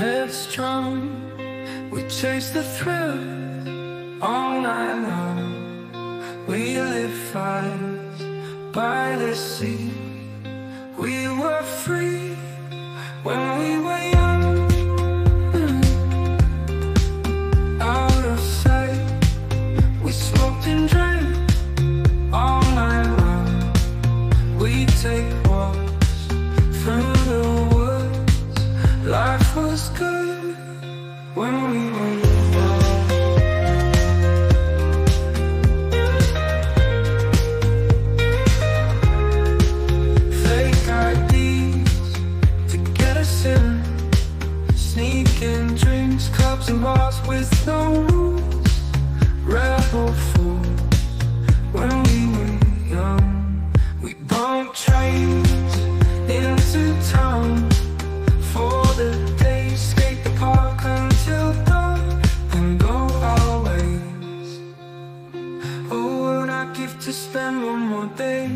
headstrong. We chase the thrill all night long. We live fires by the sea. We were free when we were young. Out of sight, we smoked and drank all night long. We take walks through the woods. Life was good when we were young. Sneaking drinks, clubs and bars with no rules. Rebel fools when we were young. We bumped trains into town for the day. Skate the park until dawn and go our ways. Oh, what I'd give to spend one more day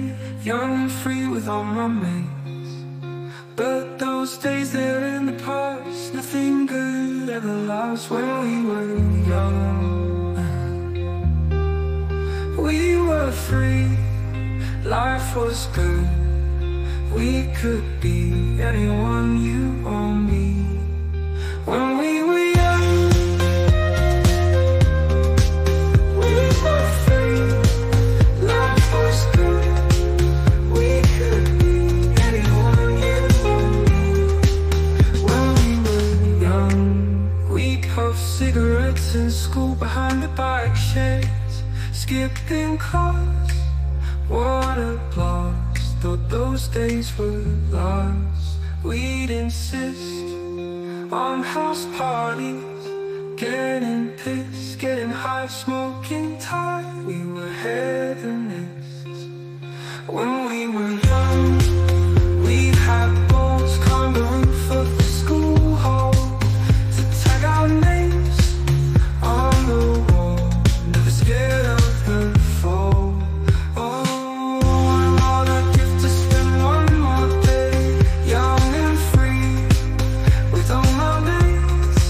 young and free with all my mates. But those days, they're in the past. Nothing good ever lasts when we were young. We were free, life was good. We could be anyone, you or me. When we were young, we were free, life was good. We could be cigarettes in school behind the bike sheds, skipping cars, water blocks. Thought those days were lost. We'd insist on house parties, getting pissed, getting high, smoking tar. We were hedonists when we were young. We had balls, climbed the roof of the school hall to tag our names on the wall, never scared of the fall. Oh, and all I give to spend one more day young and free with all my mates.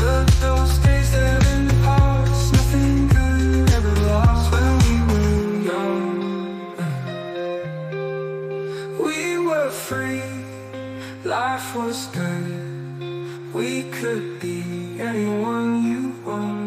But those days that are in the past, nothing good ever lasts when we were young. We were free, life was good. We could be anyone you want.